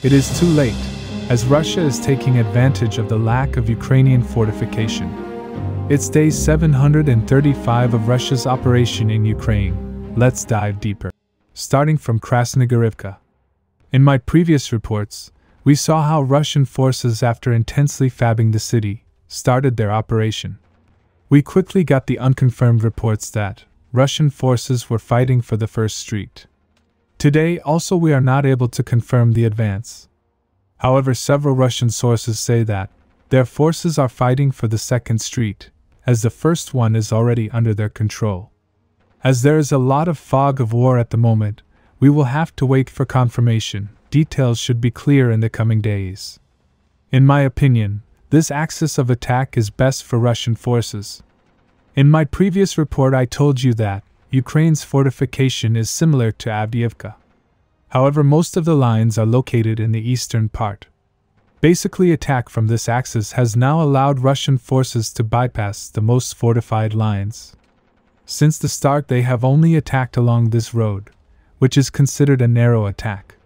It is too late, as Russia is taking advantage of the lack of Ukrainian fortification. It's day 735 of Russia's operation in Ukraine. Let's dive deeper. Starting from Krasnogorivka. In my previous reports, we saw how Russian forces, after intensely fabbing the city, started their operation. We quickly got the unconfirmed reports that Russian forces were fighting for the first street. Today also we are not able to confirm the advance. However, several Russian sources say that their forces are fighting for the second street, as the first one is already under their control. As there is a lot of fog of war at the moment, we will have to wait for confirmation. Details should be clear in the coming days. In my opinion, this axis of attack is best for Russian forces. In my previous report I told you that Ukraine's fortification is similar to Avdiivka. However, most of the lines are located in the eastern part. Basically, attack from this axis has now allowed Russian forces to bypass the most fortified lines. Since the start they have only attacked along this road, which is considered a narrow attack.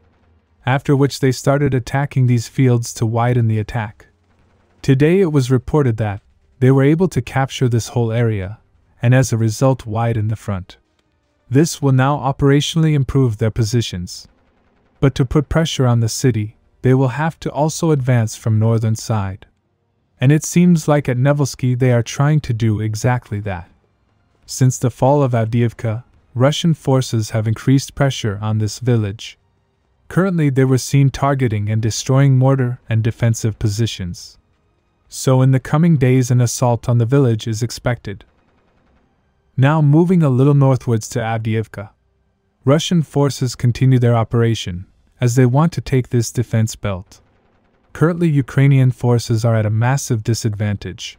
After which they started attacking these fields to widen the attack. Today it was reported that they were able to capture this whole area, and as a result widen the front. This will now operationally improve their positions. But to put pressure on the city, they will have to also advance from northern side. And it seems like at Nevelsky they are trying to do exactly that. Since the fall of Avdiivka, Russian forces have increased pressure on this village. Currently they were seen targeting and destroying mortar and defensive positions. So in the coming days an assault on the village is expected. Now moving a little northwards to Avdiivka. Russian forces continue their operation, as they want to take this defense belt. Currently Ukrainian forces are at a massive disadvantage.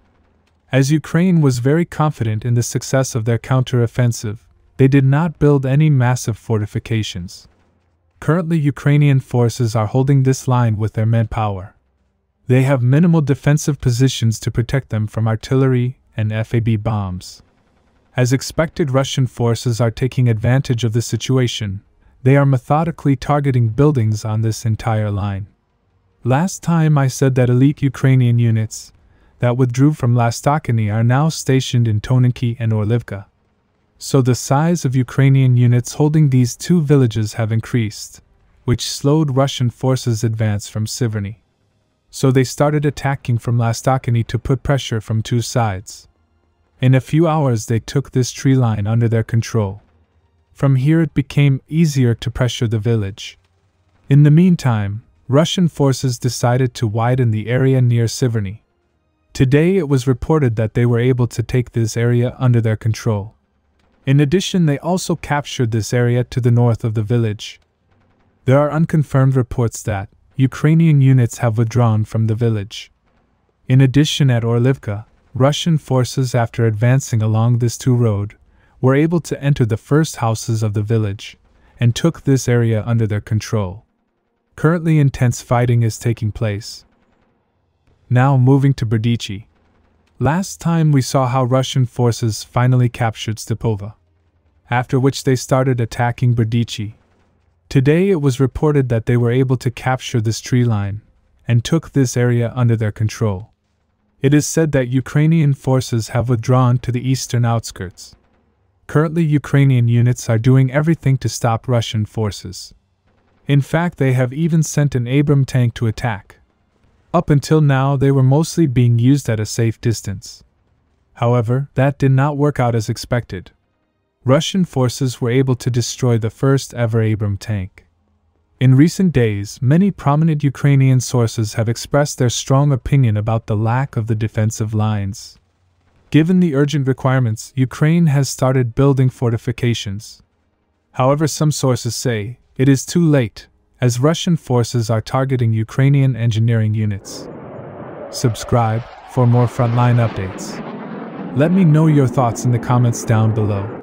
As Ukraine was very confident in the success of their counter-offensive, they did not build any massive fortifications. Currently Ukrainian forces are holding this line with their manpower. They have minimal defensive positions to protect them from artillery and FAB bombs. As expected, Russian forces are taking advantage of the situation. They are methodically targeting buildings on this entire line. Last time I said that elite Ukrainian units that withdrew from Lastochkyne are now stationed in Toninki and Orlivka. So the size of Ukrainian units holding these two villages have increased, which slowed Russian forces' advance from Siverny. So they started attacking from Lastochkyne to put pressure from two sides. In a few hours they took this tree line under their control. From here it became easier to pressure the village. In the meantime, Russian forces decided to widen the area near Siverny. Today it was reported that they were able to take this area under their control. In addition, they also captured this area to the north of the village. There are unconfirmed reports that Ukrainian units have withdrawn from the village. In addition, at Orlivka, Russian forces, after advancing along this two road, were able to enter the first houses of the village and took this area under their control. Currently intense fighting is taking place. Now moving to Berdichi. Last time we saw how Russian forces finally captured Stepova, after which they started attacking Berdichi. Today it was reported that they were able to capture this tree line and took this area under their control. It is said that Ukrainian forces have withdrawn to the eastern outskirts. Currently Ukrainian units are doing everything to stop Russian forces. In fact, they have even sent an Abram tank to attack. Up until now they were mostly being used at a safe distance. However, that did not work out as expected. Russian forces were able to destroy the first ever Abram tank. In recent days, many prominent Ukrainian sources have expressed their strong opinion about the lack of the defensive lines. Given the urgent requirements, Ukraine has started building fortifications. However, some sources say it is too late, as Russian forces are targeting Ukrainian engineering units. Subscribe for more frontline updates. Let me know your thoughts in the comments down below.